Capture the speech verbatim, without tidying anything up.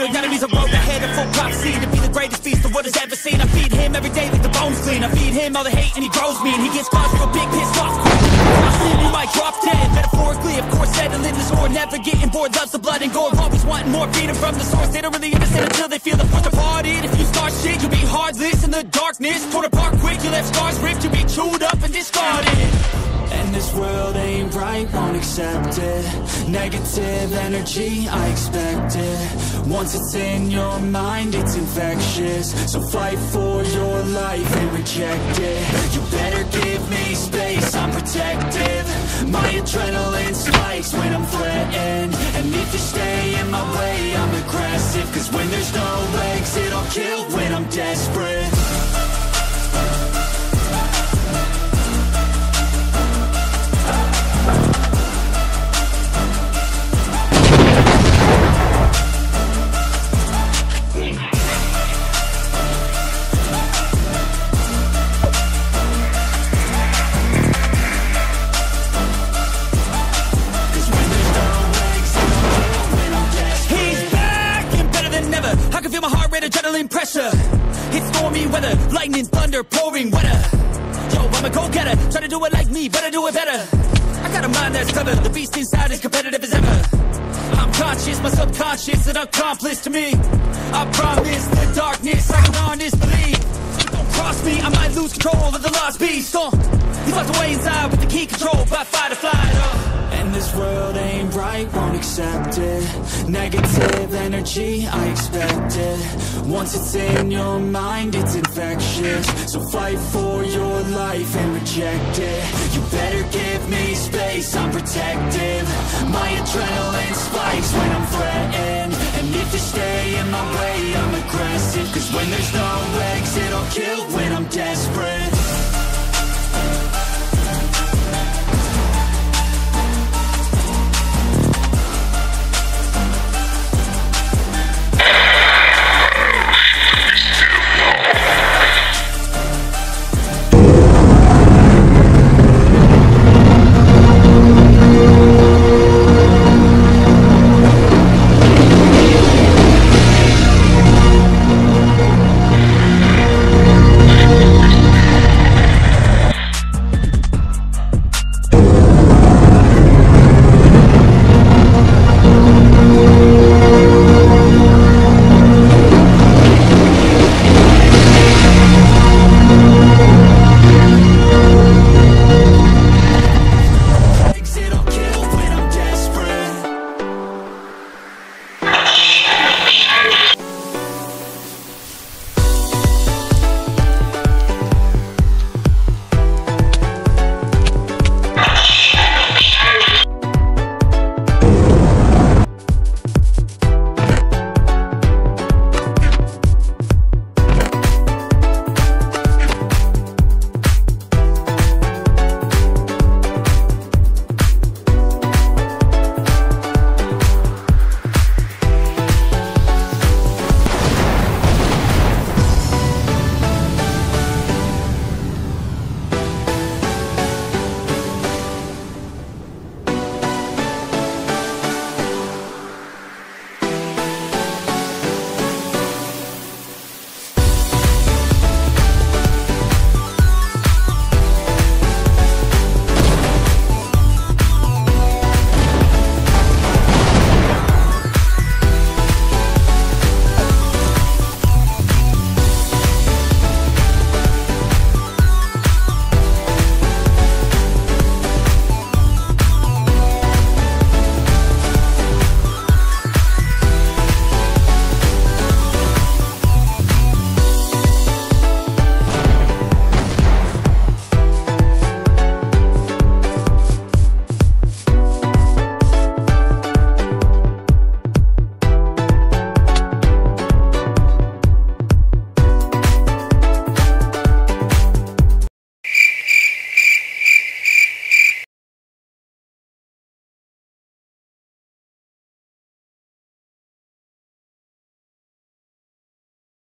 good, gotta be the road ahead of full prophecy. To be the greatest beast the world has ever seen. I feed him every day like the bones clean. I feed him all the hate and he grows me. And he gets caught for a big pissed off quick. I sin, you might drop dead. Metaphorically, of course, settling this war. Never getting bored, loves the blood and gore. Always wanting more freedom from the source. They don't really understand until they feel the force departed. If you start shit, you'll be heartless in the darkness. Torn apart quick, you left scars ripped. You'll be chewed up and discarded. And this world ain't right, won't accept it. Negative energy, I expect it. Once it's in your mind, it's infectious. So fight for your life and reject it. You better give me space, I'm protective. My adrenaline spikes when I'm threatened. And if you stay in my way, I'm aggressive. Cause when there's no exit, I'll kill when I'm desperate. Pressure, it's stormy weather, lightning, thunder, pouring weather. Yo, I'm a go-getter, try to do it like me, but I do it better. I got a mind that's clever, the beast inside is competitive as ever. I'm conscious, my subconscious, an accomplice to me. I promise the darkness, I can honestly believe. Don't cross me, I might lose control of the lost beast. Uh, he's locked away inside with the key controlled by fight or flight. Uh. And this world ain't right, won't accept it. Negative energy, I expect it. Once it's in your mind, it's infectious. So fight for your life and reject it. You better give me space, I'm protective. My adrenaline spikes when I'm threatened. And if you stay in my way, I'm aggressive. Cause when there's no exit, I'll kill when I'm desperate.